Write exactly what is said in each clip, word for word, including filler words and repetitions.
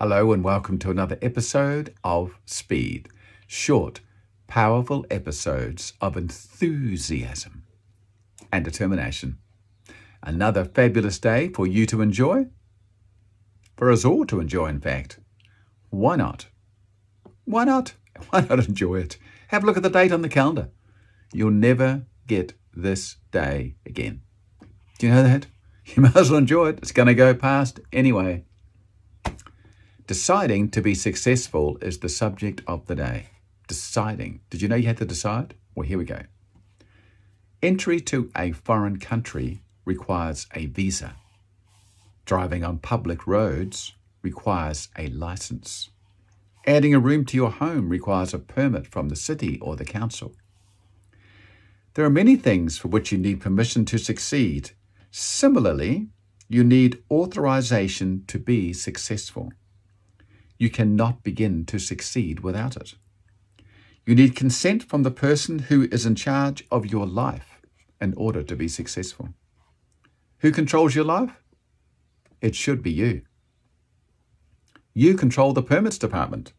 Hello and welcome to another episode of Speed, short, powerful episodes of enthusiasm and determination. Another fabulous day for you to enjoy, for us all to enjoy, in fact. Why not? Why not? Why not enjoy it? Have a look at the date on the calendar. You'll never get this day again. Do you know that? You might as well enjoy it. It's going to go past anyway. Deciding to be successful is the subject of the day. Deciding. Did you know you had to decide? Well, here we go. Entry to a foreign country requires a visa. Driving on public roads requires a license. Adding a room to your home requires a permit from the city or the council. There are many things for which you need permission to succeed. Similarly, you need authorization to be successful. You cannot begin to succeed without it. You need consent from the person who is in charge of your life in order to be successful. Who controls your life? It should be you. You control the permits department.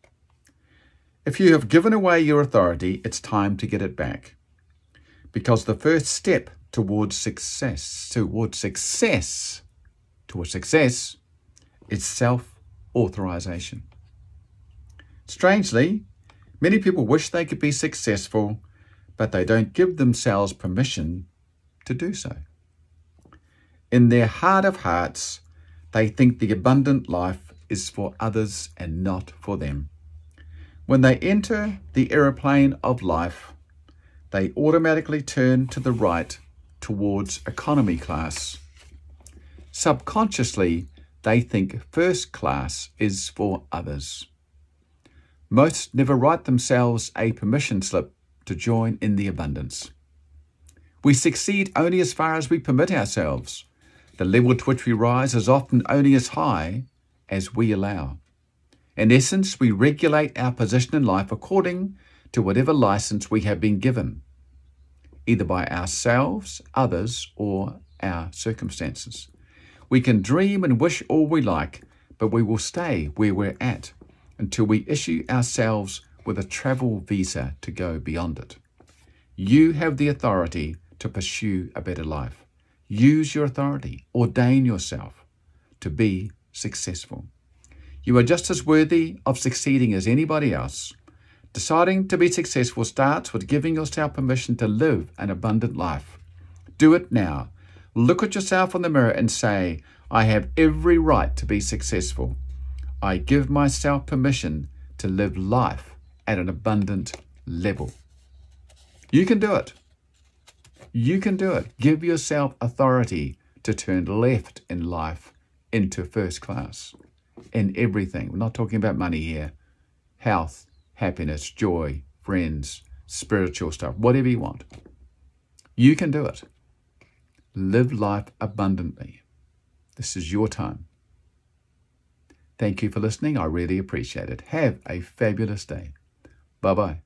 If you have given away your authority, it's time to get it back. Because the first step towards success, towards success, towards success is self-authorization. Authorization. Strangely, many people wish they could be successful, but they don't give themselves permission to do so. In their heart of hearts, they think the abundant life is for others and not for them. When they enter the aeroplane of life, they automatically turn to the right towards economy class. Subconsciously, they think first class is for others. Most never write themselves a permission slip to join in the abundance. We succeed only as far as we permit ourselves. The level to which we rise is often only as high as we allow. In essence, we regulate our position in life according to whatever license we have been given, either by ourselves, others, or our circumstances. We can dream and wish all we like, but we will stay where we're at until we issue ourselves with a travel visa to go beyond it. You have the authority to pursue a better life. Use your authority, ordain yourself to be successful. You are just as worthy of succeeding as anybody else. Deciding to be successful starts with giving yourself permission to live an abundant life. Do it now. Look at yourself in the mirror and say, I have every right to be successful. I give myself permission to live life at an abundant level. You can do it. You can do it. Give yourself authority to turn left in life into first class in everything. We're not talking about money here. Health, happiness, joy, friends, spiritual stuff, whatever you want. You can do it. Live life abundantly. This is your time. Thank you for listening. I really appreciate it. Have a fabulous day. Bye-bye.